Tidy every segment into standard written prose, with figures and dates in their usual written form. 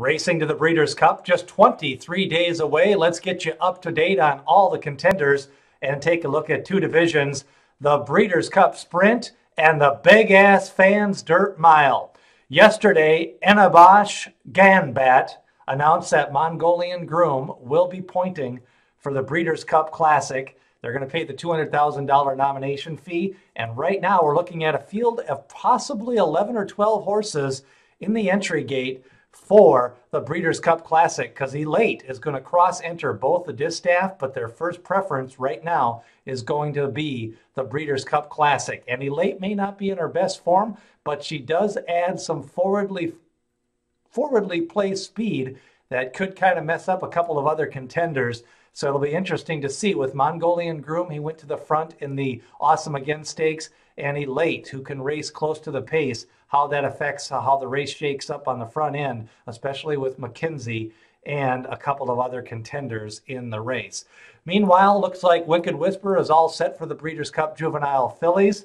Racing to the Breeders' Cup, just 23 days away. Let's get you up to date on all the contenders and take a look at two divisions, the Breeders' Cup Sprint and the Big Ass Fans Dirt Mile. Yesterday, Enebish Ganbat announced that Mongolian Groom will be pointing for the Breeders' Cup Classic. They're going to pay the $200,000 nomination fee. And right now we're looking at a field of possibly 11 or 12 horses in the entry gate for the Breeders' Cup Classic, because Elate is going to cross-enter both the Distaff, but their first preference right now is going to be the Breeders' Cup Classic. And Elate may not be in her best form, but she does add some forwardly placed speed that could kind of mess up a couple of other contenders. So it'll be interesting to see. With Mongolian Groom, he went to the front in the Awesome Again Stakes, and Elate, who can race close to the pace, how that affects how the race shakes up on the front end, especially with McKinzie and a couple of other contenders in the race. Meanwhile, looks like Wicked Whisper is all set for the Breeders' Cup Juvenile Fillies.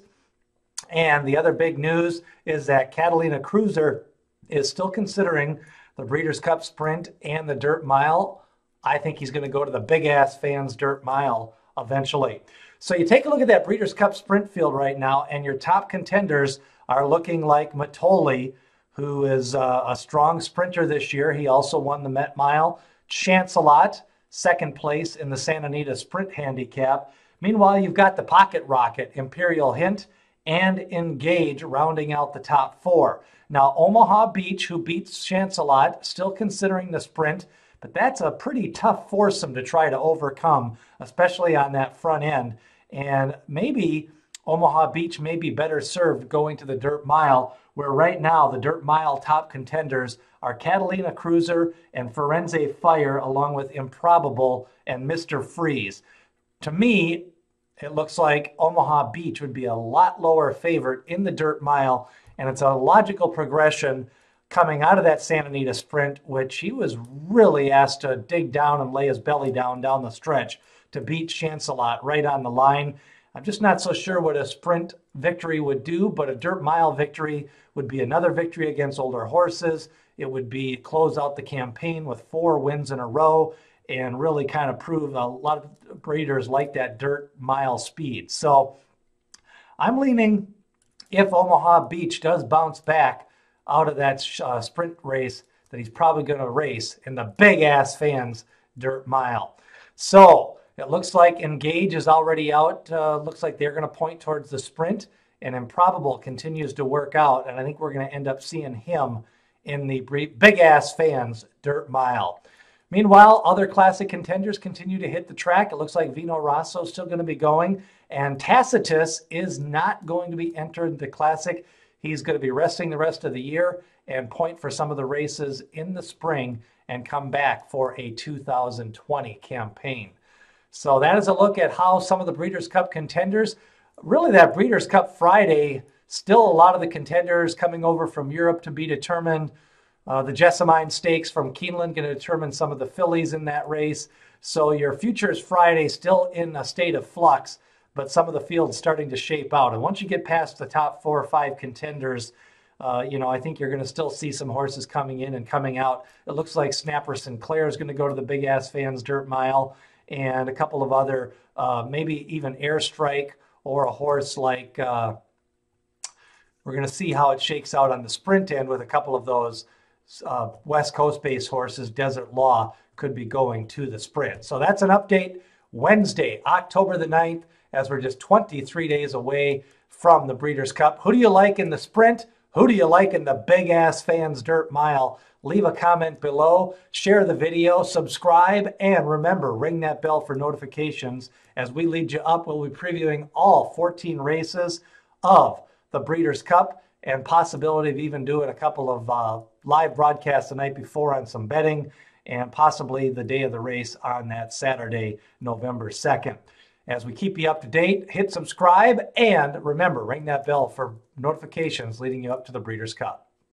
And the other big news is that Catalina Cruiser is still considering the Breeders' Cup Sprint and the Dirt Mile. I think he's going to go to the Big Ass Fans Dirt Mile eventually. So you take a look at that Breeders' Cup Sprint field right now, and your top contenders are looking like Mitole, who is a strong sprinter this year. He also won the Met Mile. Chance a Lot, second place in the Santa Anita Sprint Handicap. Meanwhile, you've got the Pocket Rocket, Imperial Hint, and Engage rounding out the top four. Now, Omaha Beach, who beats Chance a Lot, still considering the Sprint, but that's a pretty tough foursome to try to overcome, especially on that front end. And maybe Omaha Beach may be better served going to the Dirt Mile, where right now the Dirt Mile top contenders are Catalina Cruiser and Firenze Fire, along with Improbable and Mr. Freeze. To me, it looks like Omaha Beach would be a lot lower favorite in the Dirt Mile, and it's a logical progression coming out of that Santa Anita Sprint, which he was really asked to dig down and lay his belly down the stretch to beat Chance a Lot right on the line. I'm just not so sure what a sprint victory would do, but a Dirt Mile victory would be another victory against older horses. It would be close out the campaign with 4 wins in a row and really kind of prove a lot of breeders like that Dirt Mile speed. So I'm leaning, if Omaha Beach does bounce back out of that sprint race, that he's probably going to race in the Big Ass Fans Dirt Mile. So it looks like Engage is already out. Looks like they're going to point towards the Sprint, and Improbable continues to work out, and I think we're going to end up seeing him in the Big Ass Fans Dirt Mile. Meanwhile, other classic contenders continue to hit the track. It looks like Vino Rosso is still going to be going, and Tacitus is not going to be entered the Classic. He's going to be resting the rest of the year and point for some of the races in the spring and come back for a 2020 campaign. So that is a look at how some of the Breeders' Cup contenders, really that Breeders' Cup Friday, still a lot of the contenders coming over from Europe to be determined. The Jessamine Stakes from Keeneland going to determine some of the fillies in that race. So your Futures Friday still in a state of flux, but some of the field's starting to shape out. And once you get past the top 4 or 5 contenders, you know, I think you're going to still see some horses coming in and coming out. It looks like Snapper Sinclair is going to go to the Big Ass Fans Dirt Mile, and a couple of other, maybe even Airstrike or a horse like, we're going to see how it shakes out on the sprint end with a couple of those West Coast-based horses. Desert Law could be going to the sprint. So that's an update Wednesday, October the 9th, as we're just 23 days away from the Breeders' Cup. Who do you like in the Sprint? Who do you like in the Big Ass Fans Dirt Mile? Leave a comment below, share the video, subscribe, and remember, ring that bell for notifications. As we lead you up, we'll be previewing all 14 races of the Breeders' Cup and possibility of even doing a couple of live broadcasts the night before on some betting and possibly the day of the race on that Saturday, November 2nd. As we keep you up to date, hit subscribe and remember, ring that bell for notifications leading you up to the Breeders' Cup.